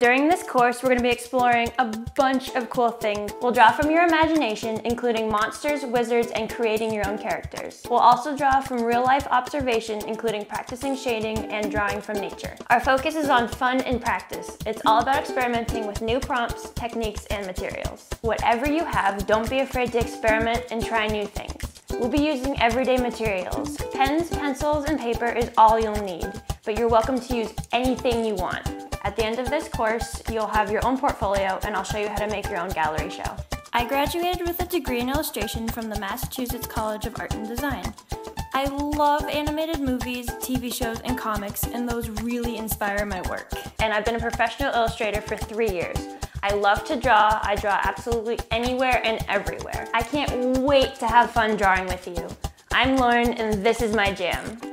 During this course, we're going to be exploring a bunch of cool things. We'll draw from your imagination, including monsters, wizards, and creating your own characters. We'll also draw from real-life observation, including practicing shading and drawing from nature. Our focus is on fun and practice. It's all about experimenting with new prompts, techniques, and materials. Whatever you have, don't be afraid to experiment and try new things. We'll be using everyday materials. Pens, pencils, and paper is all you'll need, but you're welcome to use anything you want. At the end of this course, you'll have your own portfolio, and I'll show you how to make your own gallery show. I graduated with a degree in illustration from the Massachusetts College of Art and Design. I love animated movies, TV shows, and comics, and those really inspire my work. And I've been a professional illustrator for 3 years. I love to draw. I draw absolutely anywhere and everywhere. I can't wait to have fun drawing with you. I'm Lauren, and this is my jam.